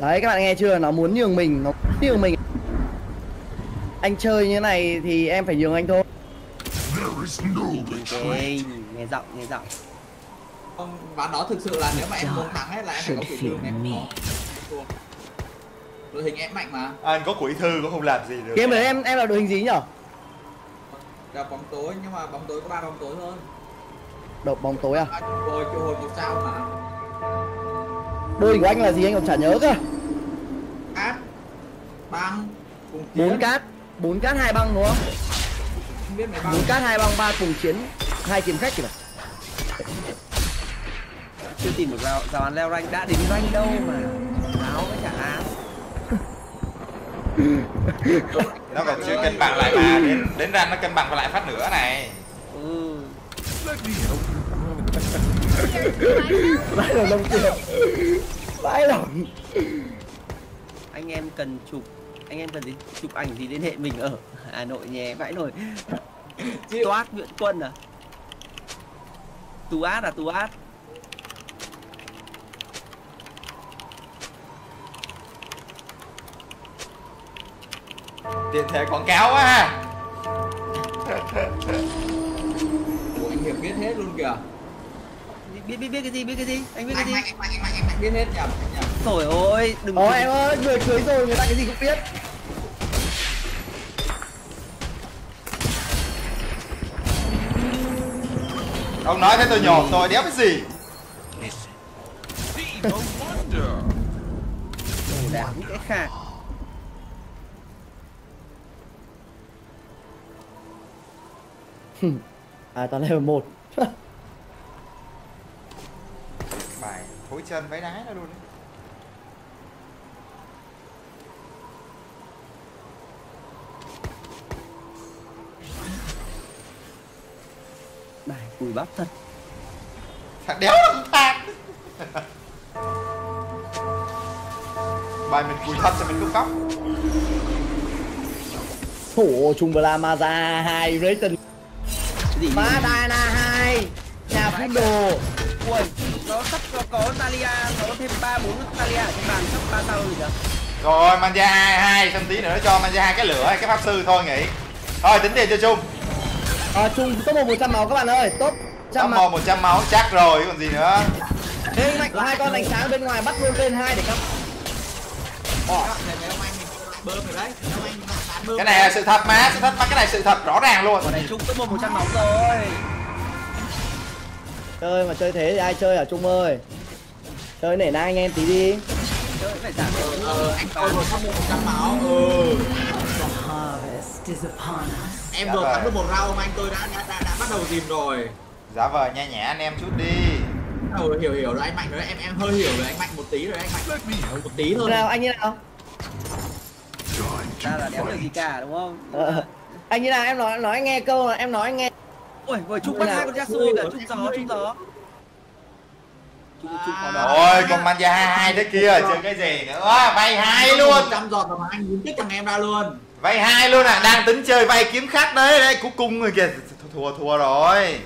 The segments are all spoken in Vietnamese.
Đấy các bạn nghe chưa, nó muốn nhường mình, nó muốn nhường mình. Anh chơi như thế này thì em phải nhường anh thôi. Okay, nghe giọng, nghe giọng. Ván đó thực sự là nếu mà em muốn thắng hết là em phải có quỷ đường em có. Đội hình em mạnh mà. Anh có quỷ thư cũng không làm gì được. Game đấy em là đội hình gì nhở? Đập bóng tối, nhưng mà bóng tối có 3 bóng tối thôi. Đập bóng tối à? Rồi triệu hồi 1 sao mà. Đôi của anh là gì anh còn chả nhớ cơ. Cát, băng, 4 cát, 2 băng đúng không? Không biết mấy băng. 4 cát, 2 băng, 3 cùng chiến, 2 kiếm khách kìa. Chưa tìm được rào ăn leo rank, đã đến rank đâu mà áo với chả áo. Nó còn chưa cân bằng lại mà đến rank nó cân bằng lại phát nữa này. Ừ. Vãi lòng đồng tiền, vãi lòng. Anh em cần chụp, anh em cần gì chụp ảnh gì liên hệ mình ở Hà Nội nhé, vãi nổi. Toát Nguyễn Quân à? Tuát à, Tuát. Tiền thề quảng cáo quá ha. Ủa, anh Hiệp biết hết luôn kìa. Biết cái gì anh biết cái gì anh biết hết nhỉ. Trời ơi đừng nói em ơi, người cưới rồi người ta cái gì cũng biết. Ông nói thế tôi nhòm tôi đéo cái gì. Đáng cái khạc. À toàn level 1. Bài thối chân váy đái nó luôn đấy. Bài cùi bắp thật. Thằng đéo nó tạt. Bài mình cùi thật cho mình cũng khóc. Ủa chung Blamaza 2 Raiden. Má Dana 2 nhà phun đồ. Ui, nó sắp có Talia, nó có thêm 3-4 Talia ở trên bàn, sắp 3 sao rồi kìa. Rồi, Manja 2, xong tí nữa cho Manja 2 cái lửa, cái pháp sư thôi nghỉ. Thôi, tính tiền cho Trung. Trung top 1 100 máu các bạn ơi, top 100 máu. Top 1 100 máu chắc rồi, còn gì nữa. Thế mạnh có 2 con đánh sáng bên ngoài, bắt luôn lên 2 để cắm. Cái này là sự thật mà, cái này sự thật rõ ràng luôn. Còn này Trung top 1 100 máu rồi. Chơi mà chơi thế thì ai chơi hả Trung ơi? Chơi nể nang anh em tí đi. Chơi phải giảm anh tôi vừa thắp 100 máu. Em vừa thắp được 1 round mà anh tôi đã bắt đầu dìm rồi. Giá vờ nhẹ nhẹ anh em chút đi. Hiểu rồi anh Mạnh rồi, em hơi hiểu rồi anh Mạnh một tí rồi, anh Mạnh một tí thôi. Nào anh như nào? Ta là đéo được gì cả đúng không? Anh như nào em nói anh nghe câu là em nói anh nghe. Ôi, vừa Trung bắt 2 con Yasuo kìa, Trung gió, Trung gió. Ôi, con Manja 2 thế kia, chơi cái gì nữa, vay 2 luôn. 100 giọt mà anh muốn kích thằng em ra luôn. Vay 2 luôn à, đang tính chơi vay kiếm khách đấy, đấy, cuối cùng rồi kìa, thua rồi.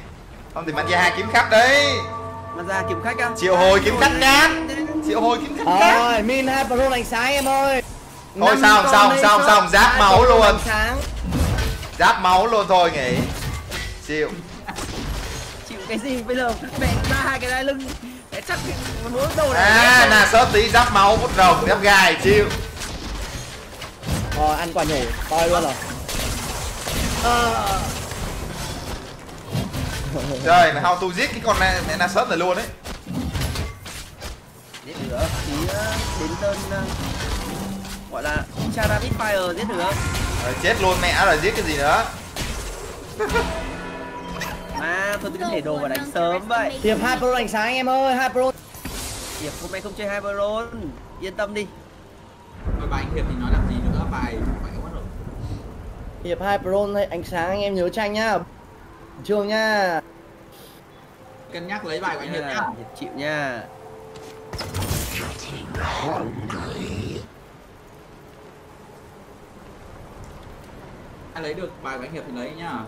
Không thì Manja 2 kiếm khách đấy. Manja kiếm khách á? Triệu hồi kiếm khách nhá. Triệu hồi kiếm khách nhá. Rồi, Min 2 Pro đánh sáng em ơi. Thôi xong, giáp máu luôn. Giáp máu luôn thôi nghỉ. Chịu cái gì bây giờ, mẹ ra 2 cái đai lưng mẹ chắc muốn đầu này. À là sớt tí giáp máu vút rồng giáp gai chịu. Ăn quả nhổ coi luôn rồi. Trời mày hao tu giết cái con này mẹ là sớt rồi luôn đấy. Giết được tí đến tên gọi là Chara Fire giết được. Chết luôn mẹ rồi giết cái gì nữa. À, tôi cứ để đồ vào đánh sớm vậy. Hiệp 2 Pro đánh sáng em ơi, 2 Pro. Hiệp hôm nay không chơi 2 Pro, yên tâm đi. Rồi bài anh Hiệp thì nói làm gì nữa, bài phải quá rồi. Hiệp 2 Pro ánh sáng anh em nhớ tranh nhá. Trường nha. Cân nhắc lấy bài của anh Hiệp nhá. Hiệp chịu nha. Ai lấy được bài của anh Hiệp thì lấy nhá.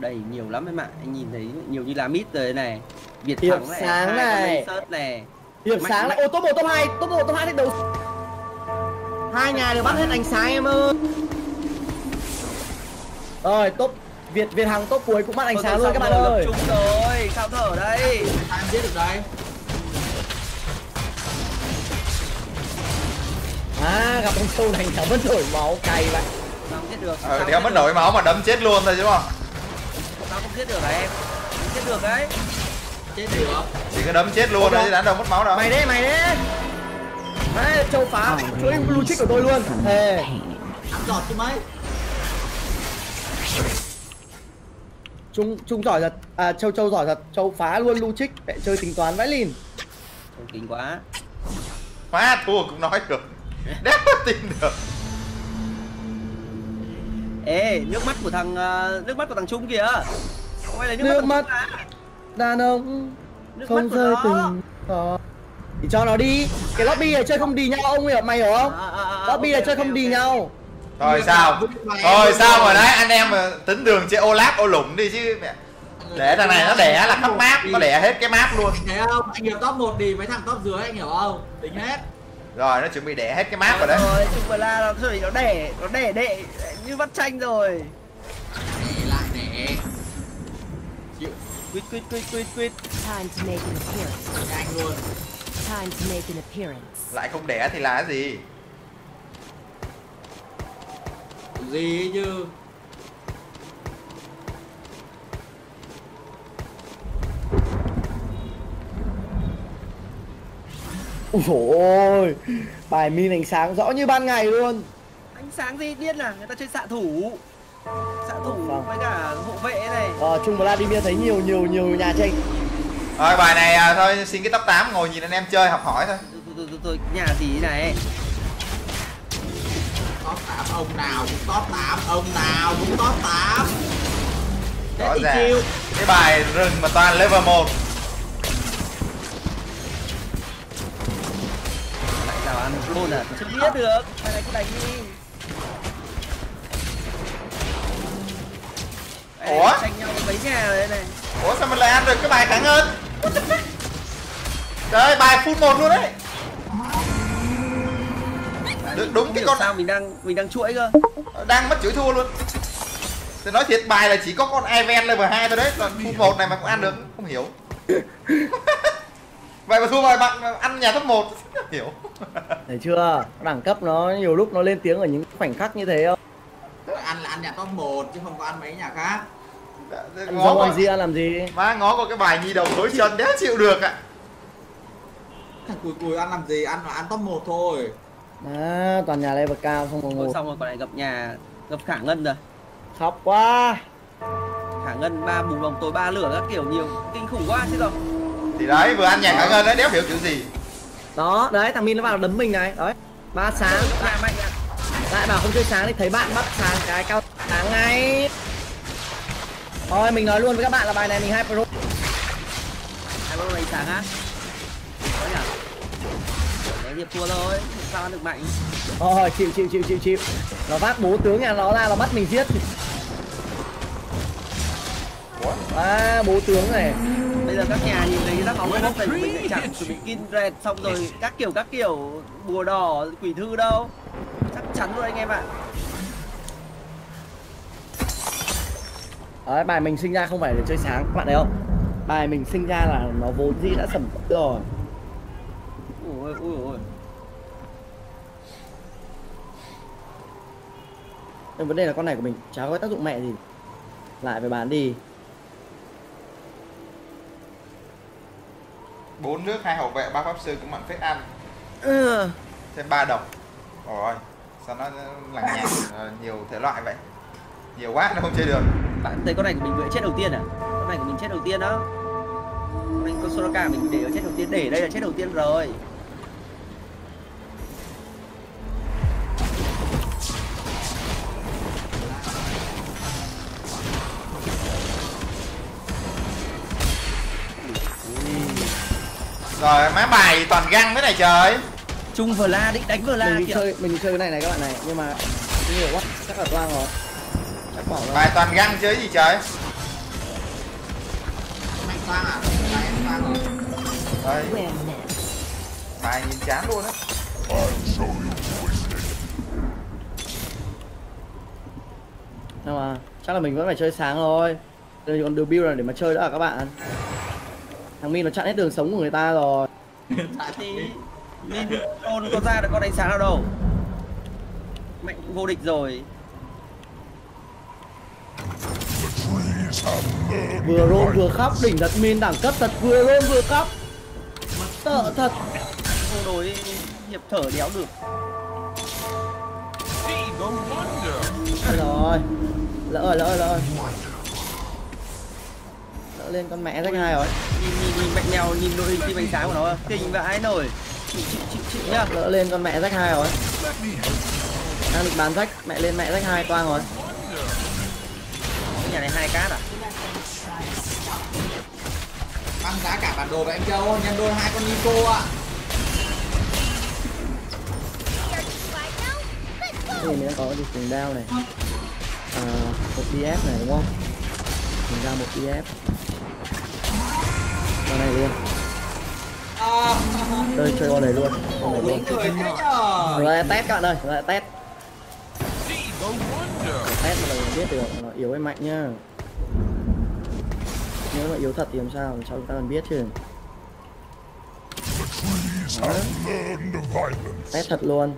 Đầy nhiều lắm em ạ, anh nhìn thấy nhiều như là mít rồi này, Việt Thắng này, sáng này, Điểm sáng lại. Ô top 1 top 2, top 1 top 2 đầu. Hai nhà đều bắt hết ánh sáng em ơi. Rồi top Việt Hằng top cuối cũng bắt ánh sáng luôn các bạn ơi. Chúng rồi, sao thở đây? Ai giết được đây? À, gặp con sâu này nó vẫn nổi máu cay vậy. Sao không giết được? Đéo mất nổi máu mà đấm chết luôn rồi chứ không? Sao không giết được hả em? Không giết được đấy. Chết được. Chỉ có đấm chết luôn thôi chứ đã đâu mất máu đâu. Mày đấy, mày đấy. Đấy, châu phá chuỗi blue chip của tôi luôn. Thề. Ăn giọt chứ mấy. Trung giỏi thật, à châu giỏi thật, châu phá luôn blue chip, lại chơi tính toán vãi lìn. Châu kính quá. Phá thua cũng nói được. Đéo tin được. Ê, nước mắt của thằng Trung kìa. Quay lại nước mắt. Đàn ông không rơi từng đó. Thì cho nó đi. Cái lobby này chơi không đi nhau ông hiểu mày hiểu không? Lobby này chơi không đi nhau. Rồi sao? Rồi sao rồi đấy, anh em tính đường chơi ô láp ô lủng đi chứ mẹ. Để thằng này nó đẻ là khắp map, nó đẻ hết cái map luôn. Thấy không? Anh hiểu top 1 đi mấy thằng top dưới anh hiểu không? Tính hết. Rồi nó chuẩn bị đẻ hết cái map rồi đấy. Rồi Trung Bờ La nó đẻ đệ như vắt chanh rồi. Đẻ lại đẻ. Quit. Time to make an appearance. Anh luôn. Time to make an appearance. Lại không đẻ thì là cái gì? Gì chứ? Ôi, bài min ánh sáng rõ như ban ngày luôn. Ánh sáng gì điên à? Người ta chơi xạ thủ với cả hộ vệ này. Trung Vladimir thấy nhiều nhà tranh. Thôi bài này thôi xin cái top 8 ngồi nhìn anh em chơi học hỏi thôi. Tôi nhà gì này? Top 8 ông nào cũng top 8. Rõ ràng. Cái bài rừng mà toàn level 1. Nào ăn luôn à, chưa biết được. Bài này cứ đánh đi. Ủa? Tranh nhau mấy nhà rồi đây này. Ủa sao mình lại ăn được cái bài thắng hơn? Trời ơi, bài full 1 luôn đấy. Được đúng cái con sao mình đang chuỗi cơ. Đang mất chuỗi thua luôn. Tôi nói thiệt bài là chỉ có con event level 2 thôi đấy, còn full 1 này mà cũng ăn được, không hiểu. Vậy mà thua bài bạn ăn nhà top 1 hiểu. Thấy chưa? Đẳng cấp nó nhiều lúc nó lên tiếng ở những khoảnh khắc như thế không? Tức là ăn nhà top 1 chứ không có ăn mấy nhà khác. Ngó ăn gì ăn làm gì? Má ngó có cái bài nhi đầu tối chân đéo chịu được ạ. Thằng cùi ăn làm gì? Ăn là ăn top 1 thôi. Má toàn nhà level cao không có ngủ. Xong rồi còn lại gặp Khả Ngân rồi. Khóc quá. Khả Ngân ba bùng lòng tối ba lửa các kiểu nhiều kinh khủng quá chứ rồi. Thì đấy vừa ăn nhà Khả Ngân đấy đéo hiểu kiểu gì. Đó, đấy thằng Min nó vào đấm mình này. Đấy. Ba sáng lại mạnh ạ. Lại bảo không chơi sáng thì thấy bạn bắt sáng cái cao sáng ngay. Thôi mình nói luôn với các bạn là bài này mình hai pro. Hai pro này sáng á. Có nhỉ? Đấy hiệp thua thôi, sao ăn được mạnh. Ôi chịu. Nó vác bố tướng nhà nó ra nó bắt mình giết. À, bố tướng này. Bây giờ các nhà nhìn thấy các máu bốc này mình lại chẳng chuẩn bị Kindred xong rồi các kiểu bùa đỏ quỷ thư đâu. Chắc chắn rồi anh em ạ. Đấy, bài mình sinh ra không phải để chơi sáng các bạn thấy không? Bài mình sinh ra là nó vốn dĩ đã sẩm sỡ rồi. Ui. Nhưng vấn đề là con này của mình chả có tác dụng mẹ gì. Lại phải bán đi. 4 nước, 2 hậu vệ, 3 pháp sư cũng mạnh phết ăn. Thêm 3 độc. Ôi, sao nó lằng nhằng nhiều thể loại vậy. Nhiều quá nó không chơi được. Bạn thấy con này của mình vừa chết đầu tiên à? Con này của mình chết đầu tiên đó. Mình con Soraka mình để ở chết đầu tiên, để đây là chết đầu tiên rồi. Rồi má bài toàn găng thế này trời. Trung Vờ La định đánh Vờ La kìa. Mình chơi cái này các bạn này, nhưng mà nhiều quá, chắc là toang rồi. Chắc bỏ rồi. Bài toàn găng chứ gì trời. Mày toang à? Mày toang rồi. Đây. Tài nhìn chán luôn á. Nhưng mà chắc là mình vẫn phải chơi sáng thôi. Đây còn build là để mà chơi đã các bạn. Thằng Min nó chặn hết đường sống của người ta rồi. Min con có ra được con đánh sáng nào đâu. Mạnh vô địch rồi. Vừa roll vừa khóc, đỉnh thật Min đẳng cấp thật, vừa roll vừa khóc. Mất tợ thật. Không đối hiệp thở đéo được. Rồi. Lỡ rồi. Lỡ lên con mẹ rách hai rồi. Nhìn mạnh mèo, nhìn đội hình tim ánh sáng của nó kinh vãi nổi. Chịu nhá. Lỡ lên con mẹ rách hai rồi. Đang được bán rách, mẹ lên mẹ rách hai toang rồi. Cái nhà này 2 cát à? Băng giá cả bản đồ với em Châu, nhân đôi 2 con Nico ạ. Thì nó có được trường đao này, 1 DF này đúng không? Mình ra 1 DF. Con này luôn. Đây chơi con này luôn. Rồi test các bạn ơi, lại test. Test mà mình biết được nó yếu hay mạnh nhá. Nếu mà yếu thật thì làm sao? Sao chúng ta còn biết chứ? Test thật luôn.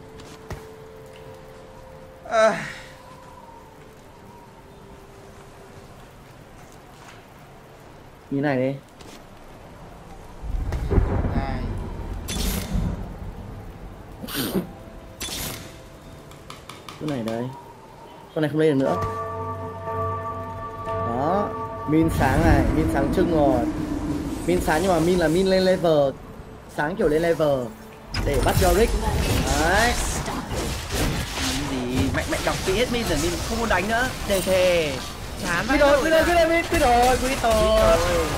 Như này đi. Cái này đây. Con này không lên được nữa. Đó, Min sáng này, Min sáng trưng rồi. Min sáng nhưng mà Min là Min lên level. Sáng kiểu lên level để bắt Yorick. Đấy. Mẹ đọc kỹ hết Min rồi, Min không muốn đánh nữa. Đề thề. Chán lắm. Biết rồi.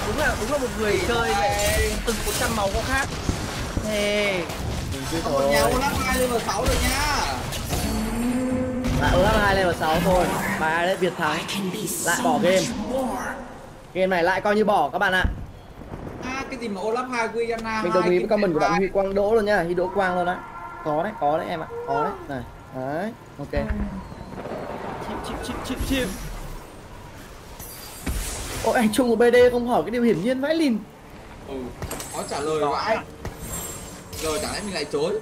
Đúng là một người chơi vậy, từng 100 máu có khác. Thề. Còn nhau lắp 2 level 6 rồi nha. Lại lắp 2 level 6 thôi. Bà đấy Việt thắng. Lại bỏ game. Game này lại coi như bỏ các bạn ạ. Cái gì mà Olaf 2 Guyana. Mình đồng ý với comment của bạn Huy Quang Đỗ luôn nha, Huy Đỗ Quang luôn đấy. Có đấy em ạ. Có đấy. Này. Đấy, ok. Chip. Ôi anh Trung của BD không hỏi cái điều hiển nhiên vãi lìn. Nó trả lời vãi. Rồi chẳng lẽ mình lại chối.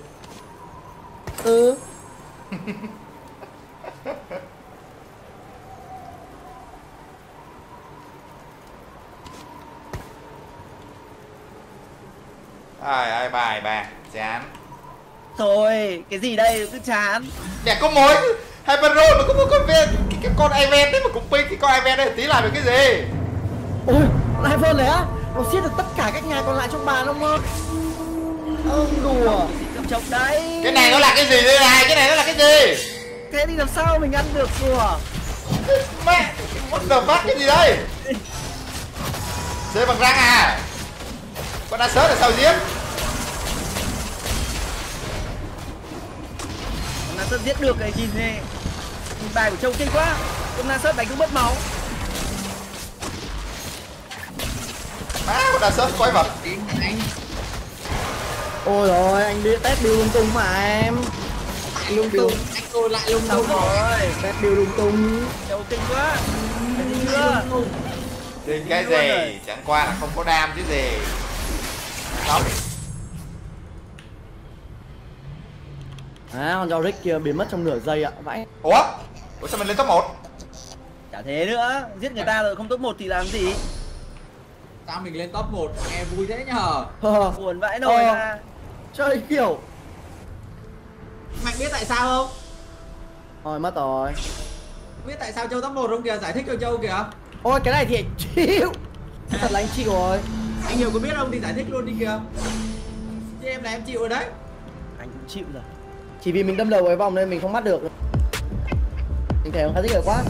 Ai bài chán. Thôi, cái gì đây cứ chán. Nè có mối Hyperro nó có một con ve cái con event đấy mà cũng ping cái con event đấy tí làm được cái gì. Ôi, lại vơn đấy á. Nó siết được tất cả các nhà còn lại trong bàn ông ơi. Ông đùa. Chọc đấy. Cái này nó là cái gì đây này? Cái này nó là cái gì? Thế thì làm sao mình ăn được đùa. Mẹ, what the fuck cái gì đây? Chơi bằng răng à? Con đã sớm là sao giếm? Nó sớt giết được cái gì này. Nhìn bài của Châu kinh quá. Con Na sớt đánh cũng mất máu. Con Na sớt quay vào. Ôi rồi anh đi test build lung tung mà em. Lung tung. Anh tôi lại lung tung rồi. Test build lung tung. Châu kinh quá. Kinh cái gì? Chẳng qua là không có đam chứ gì. Đó. À, con Yorick kia biến mất trong nửa giây ạ, vãi. Ủa sao mình lên top 1? Chả thế nữa, giết người ta rồi không top 1 thì làm gì? Sao mình lên top 1 nghe vui thế nhờ? Buồn vãi nồi ra. Chơi kiểu. Mày biết tại sao không? Thôi mất rồi. Biết tại sao Châu top 1 không kìa, giải thích cho Châu kìa. Ôi cái này thì chịu. Thật là anh chịu rồi. Anh Hiểu có biết không thì giải thích luôn đi kìa. Chứ em là em chịu rồi đấy. Anh cũng chịu rồi. Chỉ vì mình đâm đầu cái vòng nên mình không bắt được. Mình thấy không khá thích được quá.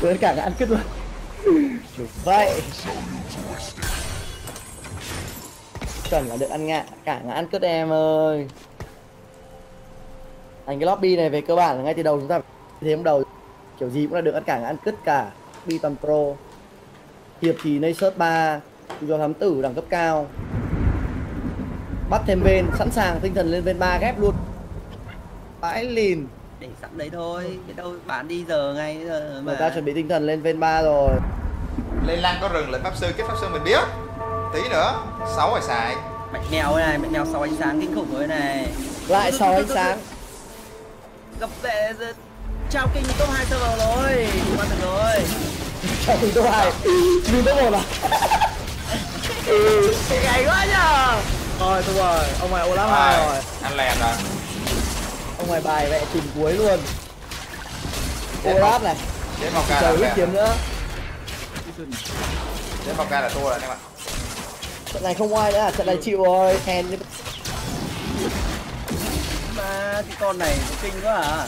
Với cả đã ăn cứt luôn. Được vậy. Chuẩn là được ăn ngạ, cả ngã ăn cứt em ơi. Thành cái lobby này về cơ bản là ngay từ đầu chúng ta thế hôm đầu kiểu gì cũng là được ăn cả ngã ăn cứt cả. Bi toàn pro. Hiệp thì nay search 3, do thám tử đẳng cấp cao. Bắt thêm bên, sẵn sàng tinh thần lên bên 3 ghép luôn. Bãi lìn. Để sẵn đấy thôi, cái đâu bán đi giờ ngay giờ mà. Người ta chuẩn bị tinh thần lên bên 3 rồi. Lây lan có rừng lại pháp sư, kết pháp sư mình biết. Tí nữa, 6 rồi xài. Mạch mèo này, mạch mèo 6 ánh sáng kinh khủng rồi này. Lại 6 ánh sáng. Gặp vệ trao kinh top 2 server rồi. Qua thật rồi. Trao kinh top 2. Mình top 1 à? Ngày quá nhờ. Rồi, thôi rồi, ông ngoài ô lắm 2 rồi. Anh lèn rồi. Ông ngoài bài vẽ tìm cuối luôn. Ô lát này. Trời huyết kiếm nữa. Đến vào ca là thua rồi anh em ạ. Trận này không ai nữa à, trận này chịu rồi, hèn như... Mà cái con này kinh quá à.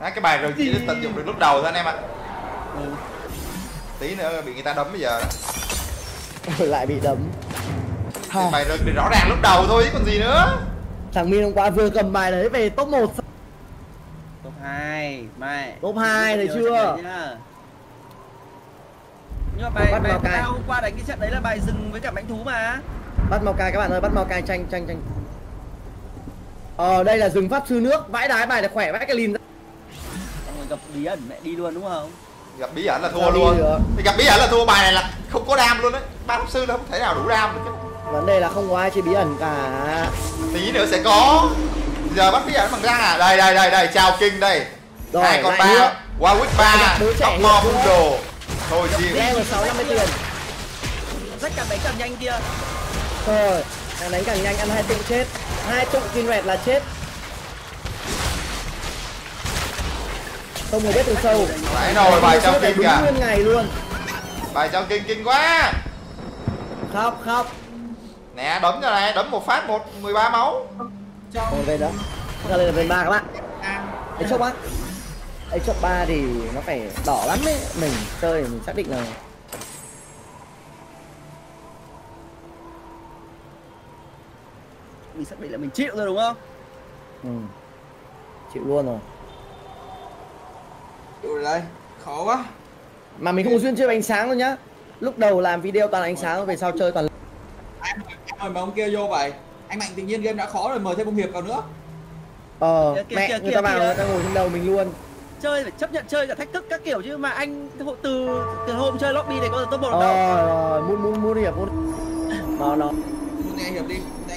Cái bài rồi chỉ tận dụng được lúc đầu thôi anh em ạ. Tí nữa bị người ta đấm bây giờ. Lại bị đấm. Cái bài rồi rõ ràng lúc đầu thôi còn gì nữa. Thằng Min hôm qua vừa cầm bài đấy về top 1. Top 2, mày. Top 2 thấy chưa? Nhưng mà bài tao hôm qua đánh cái trận đấy là bài rừng với cả mãnh thú mà. Bắt Mao Cai các bạn ơi, bắt Mao Cai tranh. Đây là rừng pháp sư nước, vãi đái bài này khỏe vãi cái lìn ra. Gặp bí ẩn mẹ đi luôn đúng không? Gặp bí ẩn là thua luôn. Thì gặp bí ẩn là thua, bài này là không có đam luôn đấy. Ba pháp sư là không thể nào đủ đam được chứ. Vấn đề là không có ai chơi bí ẩn cả. Tí nữa sẽ có. Giờ bắt bí ẩn bằng răng à? Đây, chào kinh đây. Rồi, 2 con 3. Warwick 3, top 1 đồ. Thôi chịu. Em 650 tiền. Rách cả mấy càng nhanh kia. Thôi, càng đánh càng nhanh ăn 2 tụng chết. 2 tụng kinh rẹt là chết. Không người biết từ sâu. Đấy rồi, bài trao kinh kìa. Đúng nguyên ngày luôn. Bài trao kinh quá. Khóc. Nè, đấm cho này, đấm một phát 13 máu. Còn về đó. Ra lên là về 3 các bạn. Đấy chốc á. Ấy chốt 3 thì nó phải đỏ lắm ấy, mình chơi mình xác định là mình chịu rồi đúng không? Ừ. Chịu luôn rồi. Chịu rồi đây, khó quá. Mà mình không có duyên chơi ánh sáng luôn nhá. Lúc đầu làm video toàn ánh sáng, về sau chơi toàn anh mà ông kia vô vậy. Anh Mạnh tự nhiên game đã khó rồi mời thêm ông Hiệp vào nữa. Mẹ người ta vào người ta ngồi trên đầu mình luôn. Chơi phải chấp nhận chơi cả thách thức các kiểu chứ mà anh từ hôm chơi lobby này có được top 1 đâu. Rồi muốn Hiệp muốn. Nó anh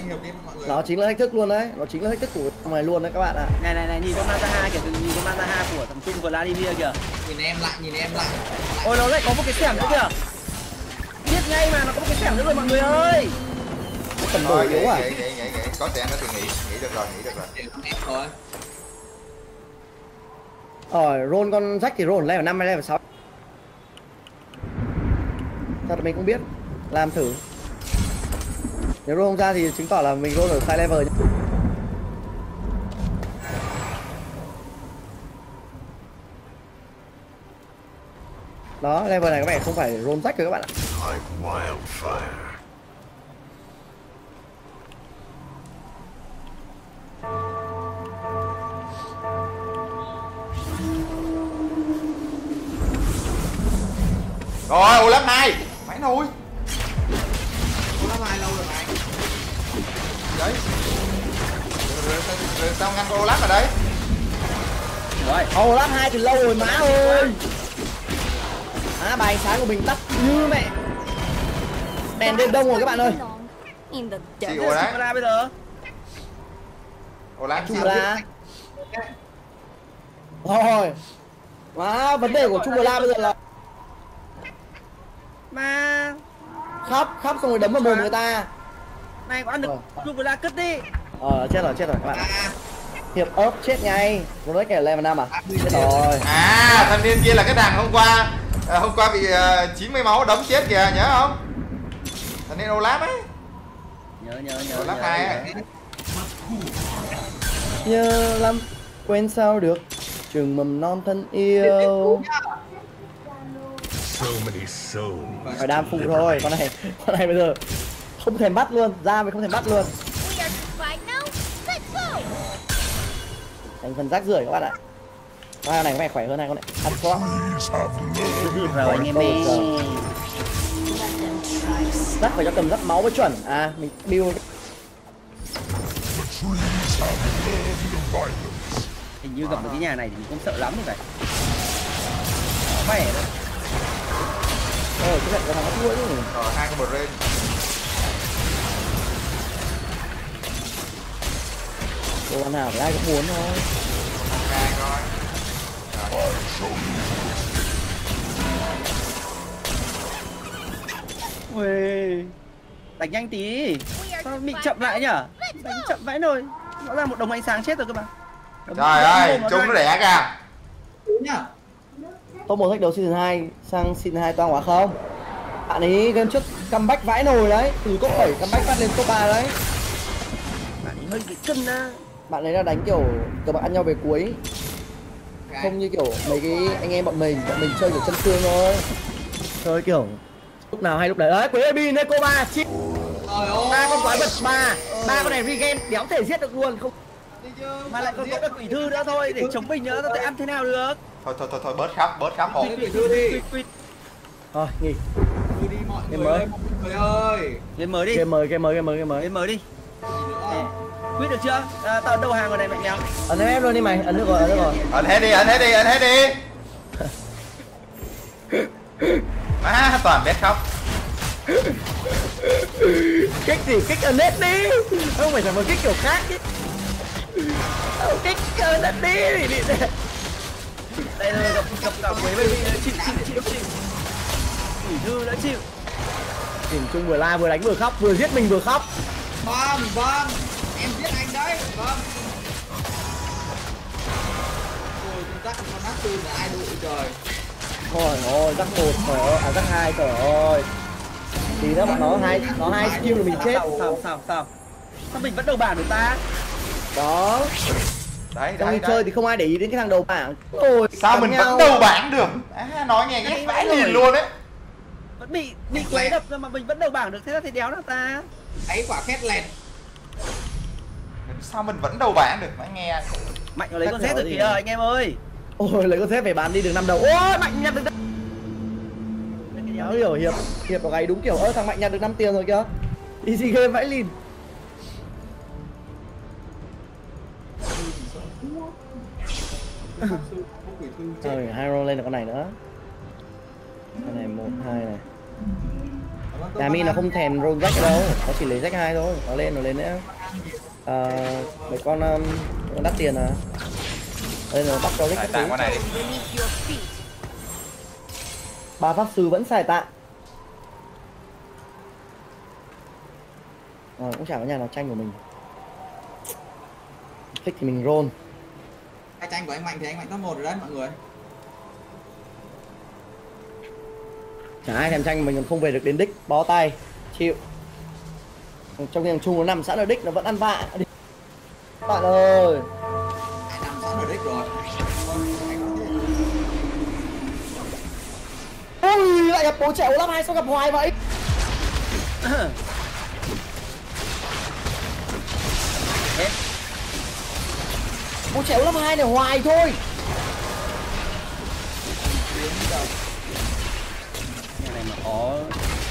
hiệp đi mọi người. Nó chính là thách thức luôn đấy, nó chính là thách thức của mày luôn đấy các bạn ạ. À. Này nhìn con Mataha kìa, nhìn con Mataha của thằng Trung Vladimir kìa. Nhìn em lại. Ôi nó lại có một cái xẻng nữa kìa. Biết ngay mà nó có một cái xẻng nữa rồi mọi người ơi. Cần đồ yếu à? Nghĩ có xẻng nó thì nghĩ được rồi. Roll con Jack thì roll level 5 hay level 6. Sao mình cũng biết. Làm thử. Nếu roll không ra thì chứng tỏ là mình roll ở sai level nhé. Đó, level này các bạn không phải roll Jack rồi các bạn ạ. Rồi, ô lắm 2. Mãi nồi. Ô lắm 2 lâu rồi mày. Đấy. Rồi sao ngăn con ô lắm ở đây? Rồi, ô lắm 2 thì lâu rồi má ơi. Á, bài sáng của mình tắt như mẹ. Đèn đêm đông rồi các bạn ơi. Chịu rồi đấy. Bây giờ. Ô lắm chịu ra. Rồi. Má, vấn đề của Trung La bây giờ là mà khóc xong rồi đấm vào mồm người ta này có ăn được lúc người ta cất đi chết rồi các bạn Hiệp ốp chết ngay lúc đấy kẻ level 5 à chết rồi thanh niên kia là cái đàn hôm qua bị 90 máu đấm chết kìa nhớ không thanh niên Olaf ấy nhớ Olaf 2 ấy nhớ lắm quên sao được trường mầm non thân yêu. Phải đam phụ thôi, con này bây giờ không thèm bắt luôn, ra mình không thèm bắt luôn. Đánh phần rác rưởi các bạn ạ. Con này có vẻ khỏe hơn này con này, ăn xóa. Rồi anh em ơi. Stack phải cho cầm lắp máu mới chuẩn. À, mình build. Hình như gặp một cái nhà này thì mình không sợ lắm rồi này. Mẹ đấy. Ôi, cái này có máu mũi luôn. Rồi, hai cái brain. Đồ ăn nào thì ai cũng muốn thôi. Hai coi. Ui, đánh nhanh tí. Sao bị chậm lại nhở? Đánh chậm vãi nồi. Rõ ràng một đồng ánh sáng chết rồi các bạn. Trời ơi, chúng nó đẻ kìa. Top 1 thách đấu season 2 sang season 2 toang quá không? Bạn ấy game trước comeback vãi nồi đấy, từ top 7 comeback phát lên top 3 đấy. Bạn ấy hơi bị cân á. Bạn ấy là đánh kiểu các bạn ăn nhau về cuối. Không như kiểu mấy cái anh em bọn mình chơi kiểu chân xương thôi. Chơi kiểu lúc nào hay lúc đấy. Đấy, quế ơi bin đấy cô ba chị. Ba con quái vật ba. Ba con này regame đéo thể giết được luôn không. Mà lại còn có cái quỷ thư nữa thôi, để chống mình nữa tao ăn thế nào được. Thôi bớt khắp hộ. Quỷ thư đi. Thôi nghỉ. Thư đi mọi người ơi. Mọi người ơi. Game mới đi. Quyết được chưa? À, tao đầu hàng rồi này mạnh mẽ. Ấn hết luôn đi mày, ấn được rồi. Ấn hết đi. Má à, toàn bé khóc. Kích gì kích ấn hết đi. Không phải là một kích kiểu khác chứ. Kích ấn hết đi. Đây rồi gặp cả quế bên chịu. Quỷ thư đã chịu. Nhìn chung vừa la vừa đánh vừa khóc, vừa giết mình vừa khóc. Bom. Em giết anh đấy, vâng. Ôi, rắc con nát tư là ai đuổi trời. Trời ơi, rắc 1, trời ơi, à rắc 2, trời ơi. Tí nữa bọn nó hai skill là mình chết. Sao? Sao mình vẫn đầu bảng được ta? Đó. Trong khi chơi thì không ai để ý đến cái thằng đầu bảng. Ôi, sao mình vẫn đầu bảng được? À, nói nghe ghét vãi liền luôn đấy. Vẫn bị quấy đập mà mình vẫn đầu bảng được, thế là thấy đéo nào ta. Ấy quả khét lẹt. Sao mình vẫn đầu bảng được mà nghe. Mạnh nó lấy con dép rồi kìa anh em ơi. Ôi lấy con dép phải bán đi được 5 đầu. Ôi Mạnh nhặt được. Nó hiểu hiệp vào gáy đúng kiểu ơ thằng Mạnh nhặt được 5 tiền rồi kìa. Easy game vãi lìn. Thôi hai roll lên là con này nữa. Con này 1 2 này. Nhà mi nó không thèm roll jack đâu, nó chỉ lấy jack 2 thôi, nó lên nữa. Mấy con đắt tiền à. Đây là bắt cho cái tạng con này đi. Ba pháp sư vẫn xài tạng. Rồi cũng chả có nhà nào tranh của mình. Thích thì mình roll. Cái tranh của anh Mạnh thì anh Mạnh top 1 rồi đấy mọi người. Chả ai thèm tranh mình còn không về được đến đích, bó tay, chịu. Trong khi thằng Trung nó nằm sẵn ở đích nó vẫn ăn vạ. Bạn ơi. Anh nằm sẵn ở đích rồi. Ôi lại gặp bố trẻ lắm hay sao gặp hoài vậy? Bố trẻ lắm hai này hoài thôi. Nhà này mà có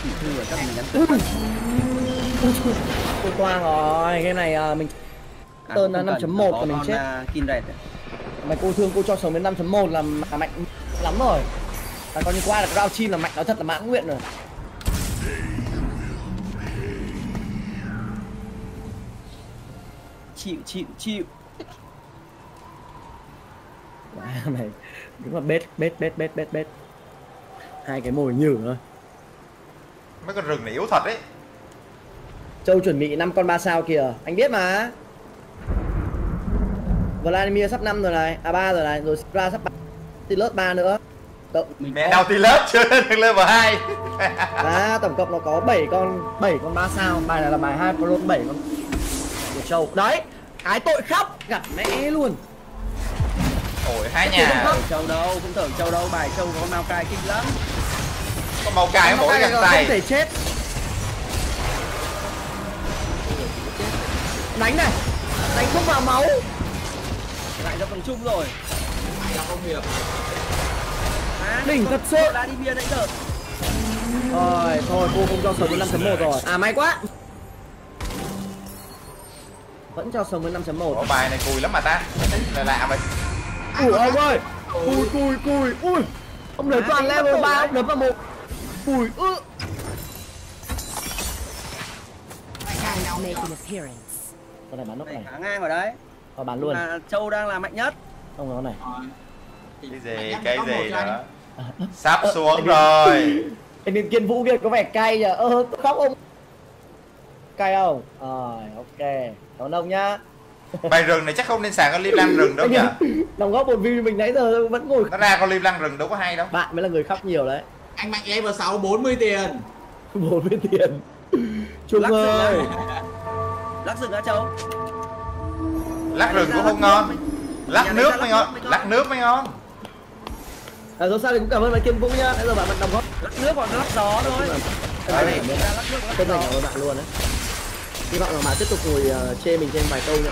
chỉ thư ở chắc mình nhắn tin. Tôi toang rồi, cái này mình tên là 5.1 và mình chết. Mày cô thương cô cho sống đến 5.1 là Mạnh lắm rồi. Là coi như qua được round chim là Mạnh nó thật là mãn nguyện rồi. Chịu. Này đúng là bết. Hai cái mồi nhử thôi. Mấy con rừng này yếu thật đấy. Châu chuẩn bị 5 con 3 sao kìa, anh biết mà. Vladimir sắp 5 rồi này, à 3 rồi này, rồi Sipra sắp 3. Tillet 3 nữa. Mẹ đau Tillet chưa được level 2. À, tổng cộng nó có 7 con 3 sao, bài này là bài 2 pro 7 con của Châu. Đấy, cái tội khóc gặt mẹ luôn. Ôi hai nhà. Châu đâu, bài Châu có Mao Cai kinh lắm. Có Mao Cai mỗi gặt tay. Không thể chết. Đánh này, đánh không vào máu. Lại ra phần chung rồi. Đỉnh thật sự. Đã đi bia đánh đợt. Rồi, thôi cô không cho sống 5.1 rồi. À may quá. Vẫn cho sống 5.1. Bài này cùi lắm mà ta. Là lạ vậy. Ủa ông ơi. Cùi. Ui. Ông đẩy toàn level 3, ông đập vào 1. Ui ư. Con này bán nốt này. Khá ngang rồi đấy. Còn bán luôn. Châu đang là mạnh nhất. Ông nó này. Cái gì đó. Sắp xuống rồi. Anh bên Kiên Vũ kia có vẻ cay nhờ. Khóc ông. Cay không? Rồi, ok. Cảm ơn ông nhá. Bài rừng này chắc không nên xài con live lăng rừng đâu nhỉ? Đồng góp 1 view mình nãy giờ vẫn ngồi. Nó ra con live lăng rừng đâu có hay đâu. Bạn mới là người khóc nhiều đấy. Anh mạnh em vào 6 40 tiền. 40 tiền. Trung ơi. Lắc rừng hả Châu? Lắc rừng cũng không ngon. Lắc nước mới ngon. Lắc nước mới ngon. Dù sao thì cũng cảm ơn bạn Kiên Vũ nhá. Bây giờ bạn đồng góp lắc nước hoặc lắc gió thôi. Cái này lắc nước lắc gió. Cảm ơn bạn luôn đấy. Hy vọng là bạn tiếp tục ngồi chê mình thêm vài câu nữa.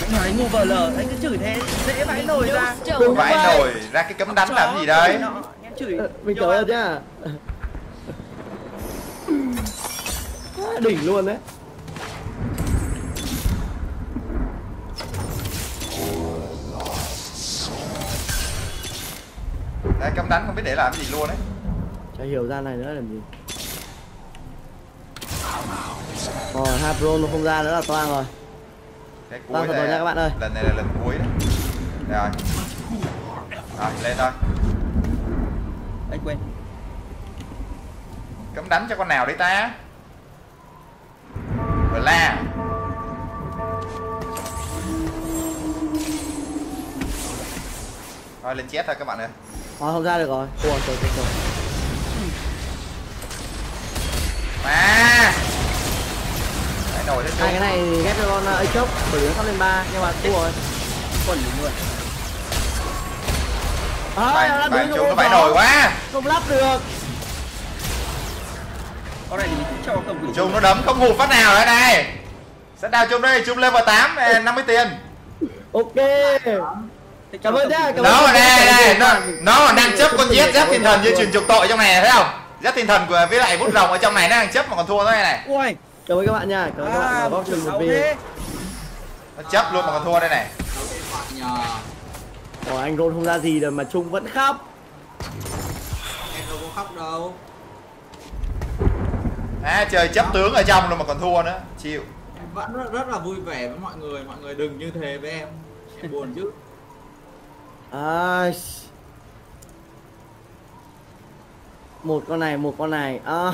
Anh nói ngu vờ lờ, anh cứ chửi thế dễ vãi nồi ra. Vãi nồi ra cái cấm đánh làm gì đấy? Em chửi mình tới rồi chứ à? Đỉnh luôn đấy. Đấy, cấm đánh không biết để làm cái gì luôn đấy. Chả hiểu ra này nữa làm gì. Rồi, hai pro nó không ra nữa là toang rồi. Cái cuối này nha các bạn ơi. Lần này là lần cuối đấy. Rồi. Rồi, lên thôi. Anh quên. Cấm đánh cho con nào đấy ta? Bla. Rồi, lên chết thôi các bạn ơi. Thôi không ra được rồi. Ủa, trời. Mà đổi lên cái này ghép cho con ấy chốc bởi vì nó sắp lên 3 nhưng mà thua rồi. Quần người. À, nó đứng nó phải nổi quá. Không lắp được. Con này thì mình cũng cho cầm Chung nó đấm không hụt phát nào đấy này. Sẽ đào Chung đây, Chung level 8 50 tiền. Ok. Cảm ơn nhá. Đó đây nó đang chấp con giết giáp thiên thần như truyền trục tội trong này thấy không? Giáp thiên thần của với lại bút rồng ở trong này nó đang chấp mà còn thua thế này. Ui. Cảm ơn các bạn nha, cảm ơn các bạn góp cho một video. Nó chấp luôn mà còn thua đây này. Ủa anh Ron không ra gì rồi mà Trung vẫn khóc. Em đâu có khóc đâu. À trời chấp tướng ở trong luôn mà còn thua nữa, chịu. Em vẫn rất là vui vẻ với mọi người đừng như thế với em buồn chứ. Một con này. À.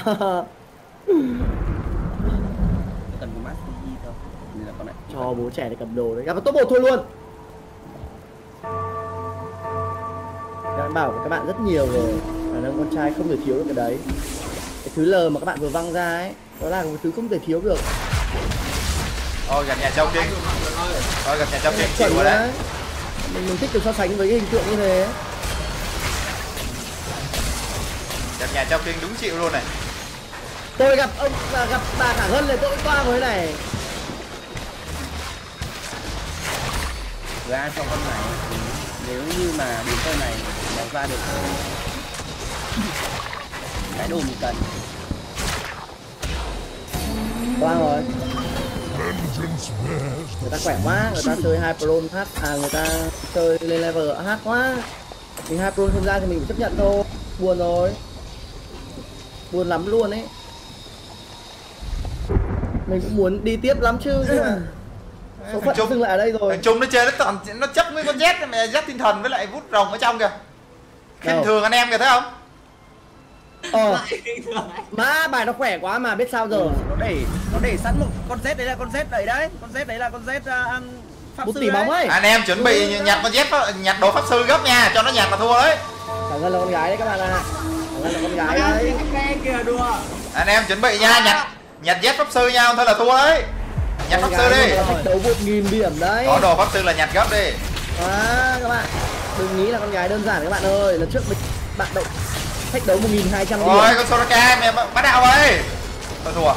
Cho bố trẻ để cầm đồ đấy. Gặp top 1 thôi luôn. Đã bảo với các bạn rất nhiều rồi. Đàn ông con trai không thể thiếu được cái đấy. Cái thứ L mà các bạn vừa văng ra ấy, đó là một thứ không thể thiếu được. Ôi gặp nhà Châu Kinh. Ôi gặp nhà Châu Kinh chịu rồi đấy. Mình thích được so sánh với cái hình tượng như thế. Gặp nhà Châu Kinh đúng chịu luôn này. Tôi gặp ông gặp bà Khả Hân này tôi qua với này. Ra cho con này nếu như mà đường câu này nó ra được cái đồ mình cần qua rồi. Người ta khỏe quá, người ta chơi hyperon hát à, người ta chơi lên level hát quá. Mình hyperon không ra thì mình phải chấp nhận thôi, buồn rồi, buồn lắm luôn ấy. Mình cũng muốn đi tiếp lắm chứ. Số phận dừng lại ở đây rồi. Chung nó chơi nó toàn nó chấp với con Z mẹ Z tinh thần với lại vút rồng ở trong kìa. Khinh thường anh em kìa thấy không? Má bài nó khỏe quá mà biết sao giờ. Nó để sẵn một con Z đấy là con Z đầy đấy. Con Z đấy là con Z pháp sư tỷ bóng ấy. Anh em chuẩn bị nhặt con Z nhặt đồ pháp sư gấp nha, cho nó nhặt mà thua đấy. Thằng Ngân là con gái đấy các bạn ạ. Thằng Ngân là con gái đấy. Anh em chuẩn bị nha, nhặt Z pháp sư nhau thôi là thua đấy. Nhặt pháp sư đi. Đấu 1.000 điểm đấy. Có đồ pháp sư là nhặt gấp đi. À các bạn, đừng nghĩ là con gái đơn giản các bạn ơi. Lần trước mình bạn động thách đấu 1.200 điểm. Ôi con Soraka mẹ bắt đạo vậy. Thôi thua.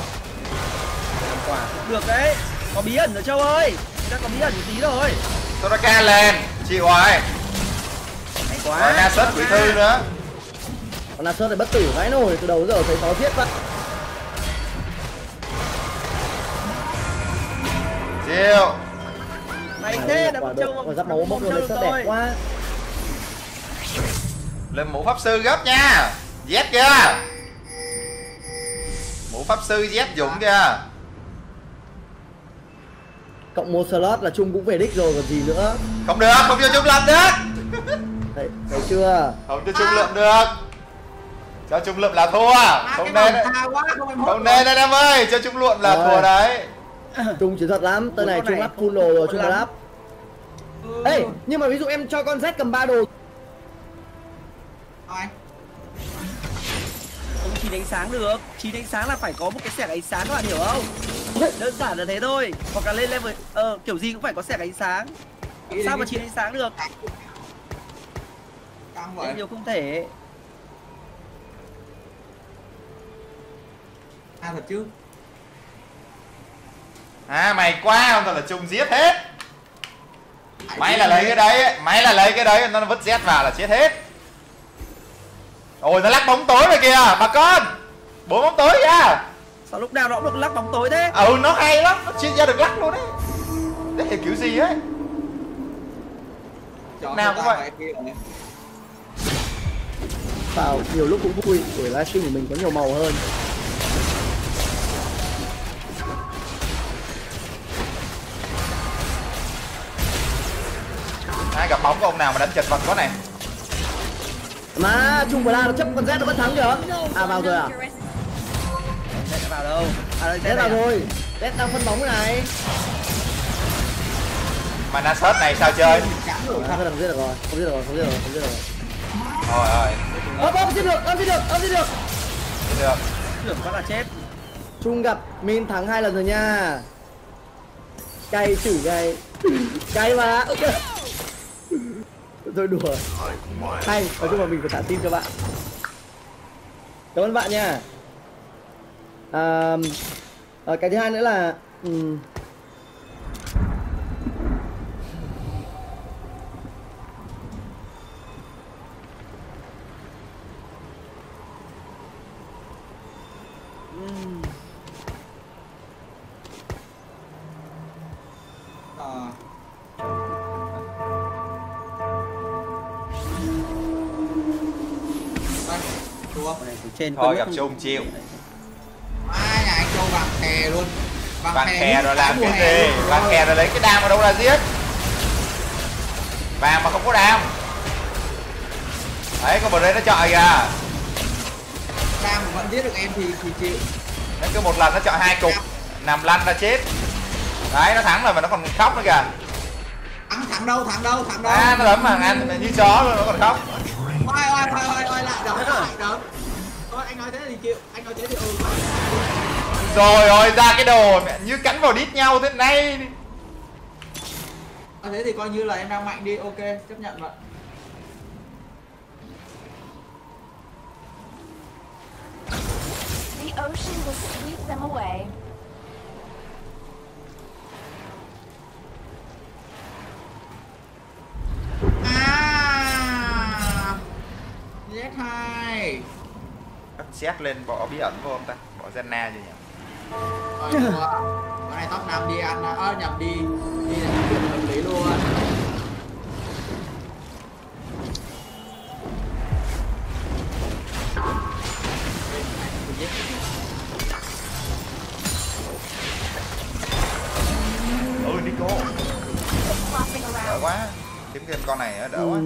Quả được đấy. Có bí ẩn rồi Châu ơi. Đã có bí ẩn một tí rồi. Soraka lên, chịu rồi. Hay quá. Rồi ra xuất quỷ thư nữa. Con Nasuất này bất tử vãi nồi, từ đầu giờ thấy khó thiết vậy. Chịu. Mày thế đập trâu mà giáp máu bốc luôn, lên rất đẹp quá. Lên mũ pháp sư gấp nha. Z kìa. Mũ pháp sư Z dụng kìa. Cộng 1 slot là Trung cũng về đích rồi còn gì nữa. Không được, không cho Trung lượm được. Thấy chưa? Không cho Trung lượm được. Cho Trung lượm là thua. Không nên. Không nên đấy em ơi, cho Trung lượm là thua đấy. Trung chỉ thật lắm, tới này Trung lắp full đồ rồi, Trung lắp. Ê, nhưng mà ví dụ em cho con Z cầm 3 đồ. Không chỉ đánh sáng được, chỉ đánh sáng là phải có một cái xẻng ánh sáng các bạn hiểu không? Đơn giản là thế thôi, hoặc là lên level kiểu gì cũng phải có xẻng ánh sáng. Sao mà chỉ đánh sáng được? Nên nhiều không thể. À thật chứ? À mày qua không tao là Trung giết hết. Mày là lấy cái đấy, mày là lấy cái đấy nó vứt Z vào là chết hết. Ôi nó lắc bóng tối rồi kìa bà con, 4 bóng tối kìa. Sao lúc nào nó cũng được lắc bóng tối thế? Ừ nó hay lắm, nó chuyên gia được lắc luôn đấy. Đấy là kiểu gì ấy? Lúc nào cũng vậy. Vào nhiều lúc cũng vui, buổi livestream của mình có nhiều màu hơn. Ai gặp bóng của ông nào mà đánh chật vật quá này. Mà Trung Bla nó chấp con Z nó vẫn thắng được. À vào rồi à? Z đã vào đâu? À đây Z vào rồi. Z đang phân bóng cái này. Mà Nasuất này sao chơi? Không giết được rồi, không giết được rồi, không giết được rồi, không giết được rồi. Thôi rồi. Ông giết được, ông giết được, ông giết được. Giết được. Tưởng quá là chết. Trung gặp Min thắng 2 lần rồi nha. Cay chửi gay. Cay mà. Rồi đùa. Hay, nói chung là mình phải thả tim cho bạn. Cảm ơn bạn nha. Cái thứ hai nữa là thôi gặp Trung chịu. Mai là anh Châu bằng kè luôn. Bằng kè rồi làm cái gì? Bằng kè rồi lấy cái đam mà đâu là giết. Vàng mà không có đam. Đấy con bờ đây nó chọi kìa. Đam mà vẫn giết được em thì chịu. Đấy cứ một lần nó chọi 2 cục, nằm lăn ra chết. Đấy nó thắng rồi mà nó còn khóc nữa kìa. Thắng đâu, thắng đâu, thắng đâu. À nó lấm mà ăn như chó luôn nó còn khóc. Ôi ôi ôi ôi ôi lại đấm, lại đấm. Ôi anh nói thế thì chịu, anh nói thế thì ừ. Rồi ôi ra cái đồ mẹ như cắn vào đít nhau thế này. À, thế thì coi như là em đang mạnh đi, ok chấp nhận vậy. The ocean will sweep them away. À, giết hai. Xét lên bỏ bí ẩn vô không ta? Bỏ Janna gì nhỉ? Cái này top 5 đi ăn nhầm đi làm lý luôn. Ừ Nico. Đỡ quá. Kiếm thêm con này đỡ quá.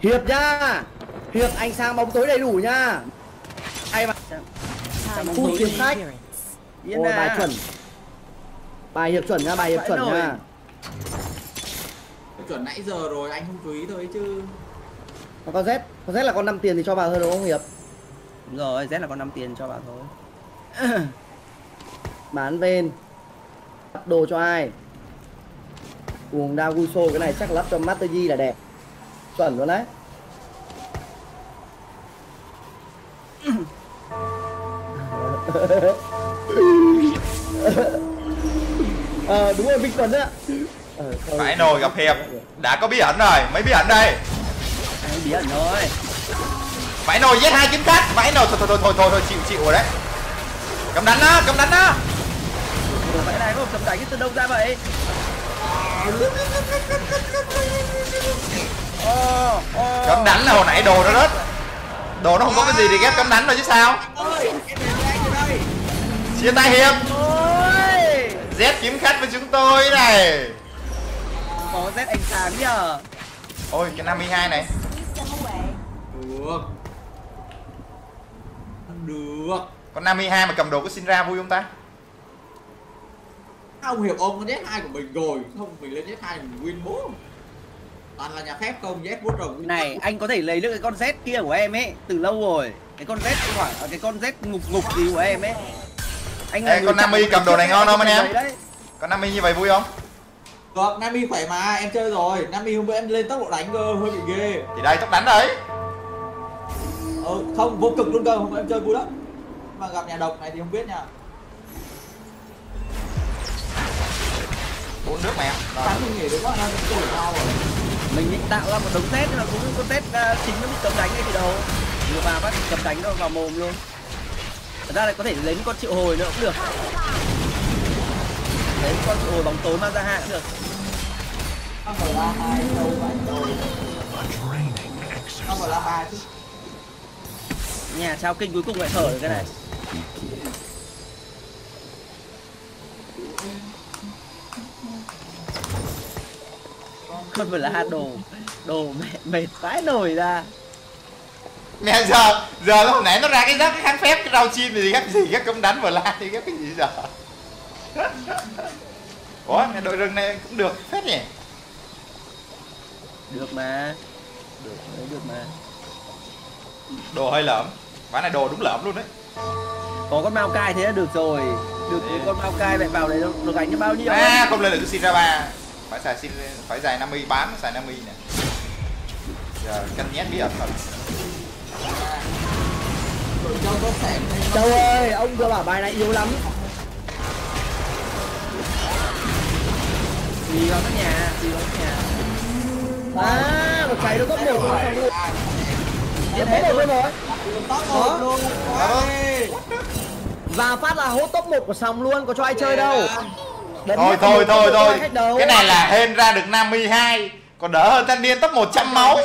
Hiệp nha. Hiệp ánh sáng bóng tối đầy đủ nha. Ai mà khu kiếm khách. Ôi bài chuẩn. Bài hiệp chuẩn nha, bài hiệp chuẩn nha. Chuẩn nãy giờ rồi, anh không chú ý thôi chứ. Con Z là con 5 tiền thì cho vào thôi đúng không Hiệp? Đúng rồi, Z là con 5 tiền cho vào thôi. Bán ven. Lắp đồ cho ai? Uống Đao Guso cái này chắc lắp cho Master Yi là đẹp. Chuẩn luôn đấy. Đúng rồi Minh Tuấn ạ. Phải nồi gặp Hiệp. Đã có bí ẩn rồi, mấy bí ẩn đây. Bí ẩn rồi. Vãi nồi Z2 kiếm cát. Vãi nồi, thôi chịu rồi đấy. Cầm đánh nó, cầm đánh nó. Vãi này không cầm đánh từ đâu ra vậy? Cấm đánh là hồi nãy đồ nó rớt. Đồ nó không có cái gì thì ghép cấm đánh rồi chứ sao. Chia tay hiệp. Z kiếm khách với chúng tôi này. Có Z ánh sáng nhờ. Ôi cái 52 này. Được. Được. Con 52 mà cầm đồ có xin ra vui không ta? Ông hiệp ôm con Z2 của mình rồi, không mình lên Z2 mình win 4. Toàn là nhà phép không, Z bút rồi. Này, anh có thể lấy được cái con Z kia của em ấy, từ lâu rồi. Cái con Z không phải, cái con Z ngục gì của em ấy. Anh ê, con Nami cầm đồ này ngon không anh em? Con Nami như vậy vui không? Được, Nami khỏe mà, em chơi rồi. Nami hôm bữa em lên tốc độ đánh cơ, hơi bị ghê. Thì đây tốc đánh đấy. Ừ, không, vô cực luôn cơ, hôm bữa em chơi vui lắm. Mà gặp nhà độc này thì không biết nha. 4 nước mẹ. Sáng mình nghỉ được quá, đang cũng tuổi cao rồi. Mình định tạo ra một đống test, nhưng mà cũng có test chính nó bị cầm đánh ngay từ đầu. Vừa mà bắt cầm đánh nó vào mồm luôn. Thật ra là có thể lấy con triệu hồi nữa cũng được. Lấy con triệu hồi bóng tối mang ra hạ cũng được. Không phải là ai đâu phải đâu. Không phải là ai chứ. Nhà trao kinh cuối cùng lại thở được cái này. Không phải là hạt đồ. Đồ mệt vãi nổi ra. Nè giờ lúc nãy nó ra cái giáp kháng phép, cái rau chim thì ghép gì, ghép công đánh vào la thì ghép cái gì giờ. Ủa đội rừng này cũng được phết nhỉ. Được mà. Được đấy, được mà. Đồ hơi lởm. Ván này đồ đúng lởm luôn đấy. Có con mao cai thế là được rồi. Được đấy. Con mao cai lại vào đấy nó gánh cho bao nhiêu. À không lên được cái xin ra ba. Phải xài xin, phải xài 50 bán, xài 50 nè. Giờ canh nhét bí ẩn thật. Châu ơi, ông vừa bảo bài này yếu lắm. Gì vào các nhà, gì vào các nhà. À, một cái nó có một cái luôn. Điểm hết rồi rồi. Đó luôn. Và phát là hốt top 1 của sòng luôn, có cho ai chơi đâu. Thôi. Cái này là hên ra được 52, còn đỡ hơn thanh niên top 100 máu.